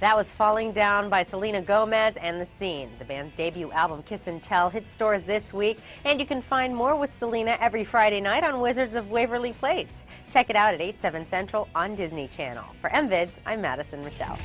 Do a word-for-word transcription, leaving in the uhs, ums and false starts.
That was Falling Down by Selena Gomez and The Scene. The band's debut album, Kiss and Tell, hits stores this week, and you can find more with Selena every Friday night on Wizards of Waverly Place. Check it out at eight, seven Central on Disney Channel. For M Vids, I'm Madison Michelle.